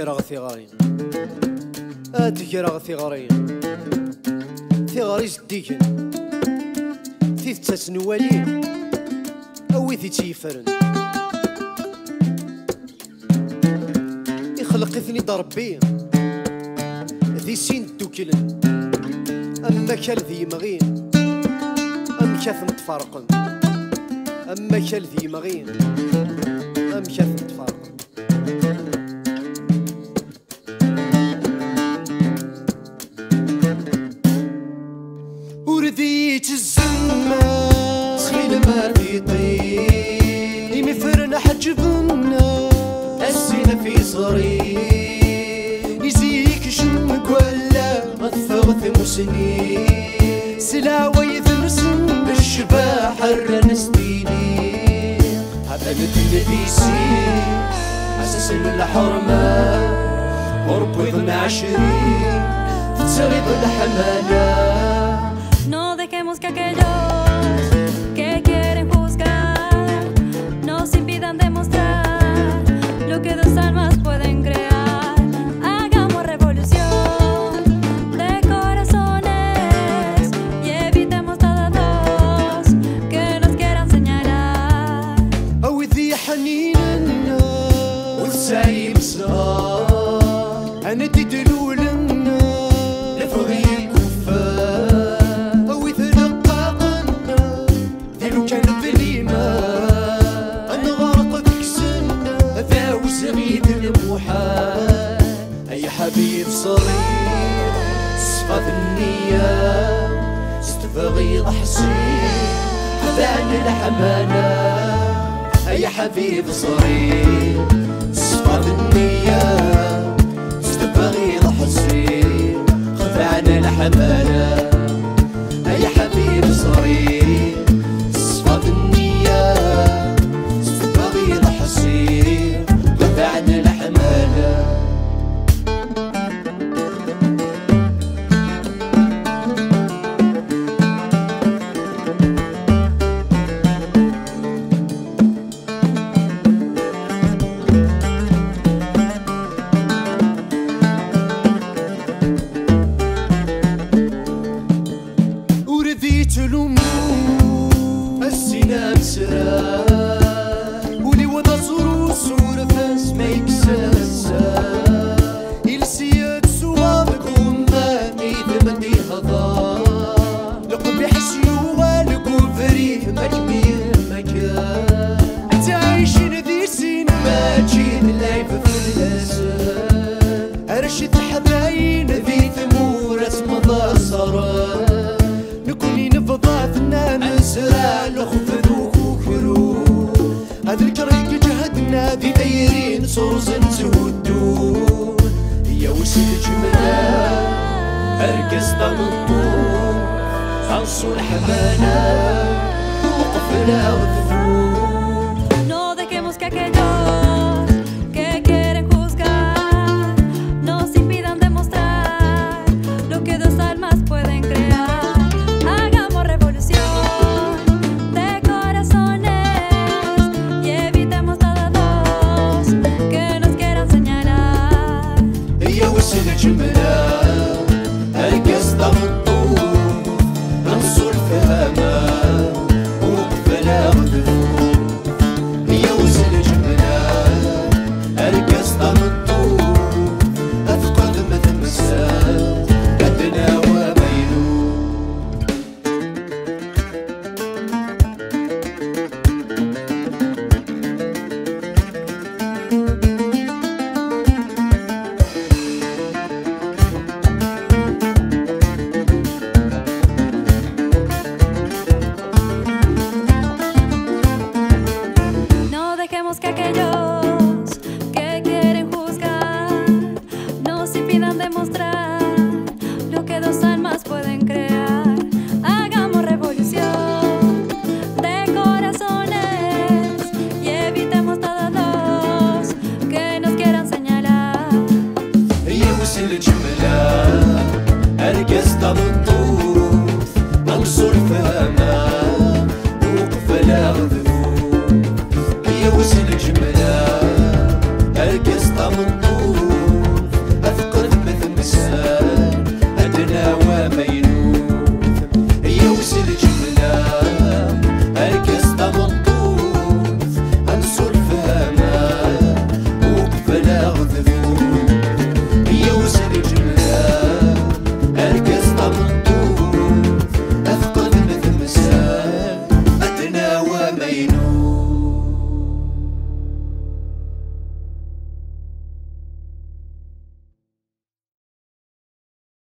تجرغ ثغاري تجرغ ثغاري ثغاري زديكن تيتسن والين أو تيتيفرن يخلقتني ضربي ذي سين دوكلن أما كال ذي مغين أم كاث متفارقن أما كال ذي مغين أم كاث متفارقن ورديت الزمان سخيل ما ريطين يمي فرنا حجبنا السينة في صغري سني سلاوي ثرسن بالشباح الرنسديني هذا الدين ديسي حسس الحرمة قرب وذن عشرين تسرد الحمالة No dejemos que aquellos que quieren juzgar nos impidan demostrar lo que dos almas pueden creer. أنا تدلول النار لفغي الكفار أو يثنقاقنا ذلو كان بالإيمان أنا غرق كسنا ذاو سغيد المحال أي حبيب صريح صفات النية ستفغي الحصير حذان الحمانة أي حبيب صريح صفات النية حمالة أي حبيب صريح صفات النية استبغي الحصير وبعد الحمالة ولي وضع صورة فاس ما يكسر السياد سوا بكون ماني دمني هضار لقو بحسيوة لقو فريح مجميع مكان تعيشين ذي سين ما جين لايف في الأسر أرشد حباين ذي ثمورة مضى صرار نكوني نفضات نسرع لخفر هذا الكريك جهدنا ذي دايرين صوزن تهدون يا وسيل جمنا أركزنا للطول خلصوا الحمانة وقفنا وذفور No dejemos que aquellos que quieren juzgar nos impidan demostrar lo que dos almas pueden crear hagamos revolución جملة القصد بالطول ننصر فهما وقفنا غدفور هي وزن جملة القصد بالطول أثقل ما تمسات أدنى وميلون que aquellos que quieren juzgar nos impidan demostrar lo que dos almas pueden crear hagamos revolución de corazones y evitemos todos los que nos quieran señalar